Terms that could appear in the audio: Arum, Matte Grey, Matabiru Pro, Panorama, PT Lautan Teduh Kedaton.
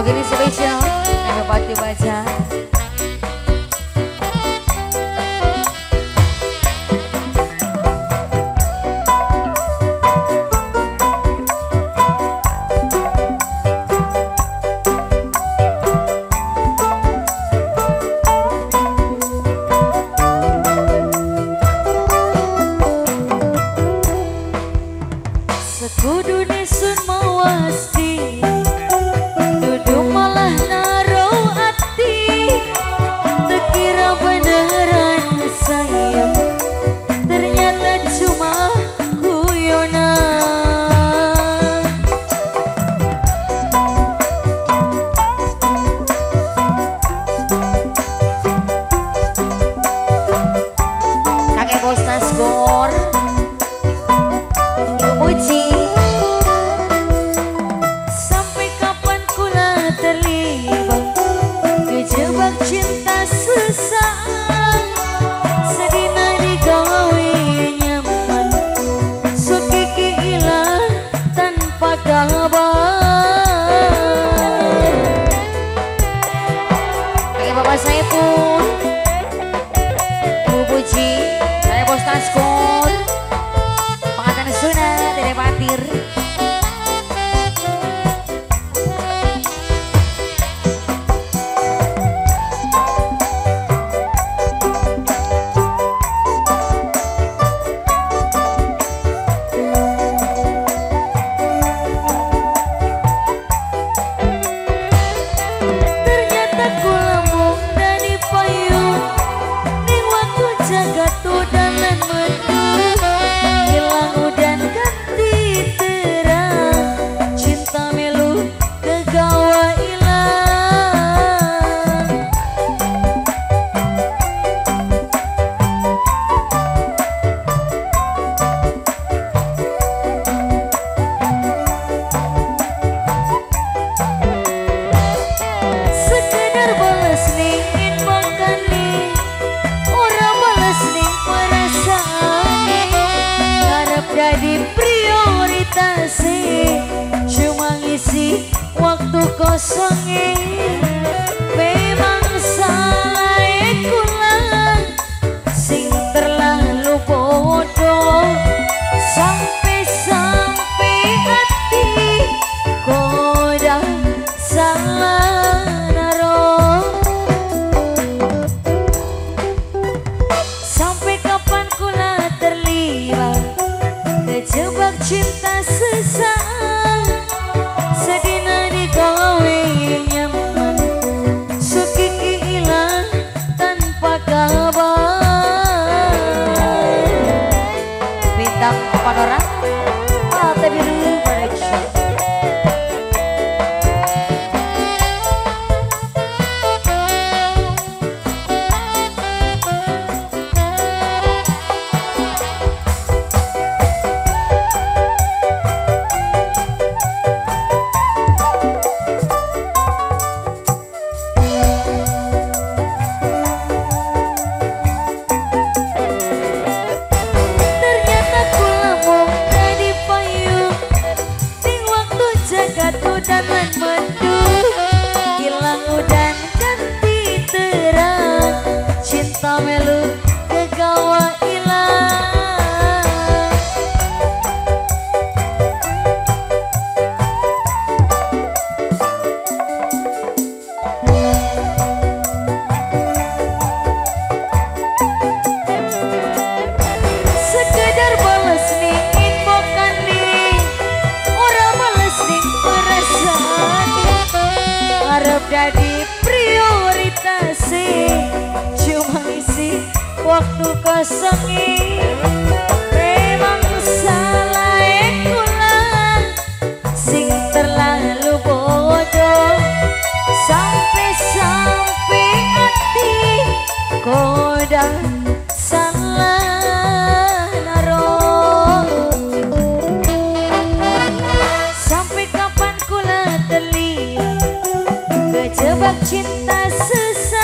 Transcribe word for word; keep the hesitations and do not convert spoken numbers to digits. Lagu ini spesial yang dapat dibaca. Sekudune sun mawasti, dudu malah naro hati. Terkira beneran sayang, ternyata cuma guyonan. Kakek Bosnas Gor Uji, sampai kapan kula terlibat kejebak cinta sesaat. Sedina digawe nyaman, sukiki ilah tanpa kabar. Kakek bapak saya pun Bu Puji, saya Bos Taskun pengatan sunat patir. Ternyata ku lembung dari payung ning waktu jagat udanan mendung. Hilang udan jadi prioritas, cuma ngisi waktu kosongnya. Memang saya kurang sing terlalu bodoh, sampai-sampai hati kodang salah naruh. Sampai kapan kula terlibat kejebak cinta sesaat. Sedina digawe nyaman, sukiki ilang tanpa kabar. Bintang Panorama, Mata Biru Production. Udanan mendung, hilang udan ganti terang. Cinta melu kegawa ilang. Sekedar balas nih jadi prioritas, cuma isi waktu kosongnya. Memang salah kula sing terlalu bodoh, sampai-sampai hati kodang salah naruh. Sampai kapan kula terlibat kejebak cinta sesat.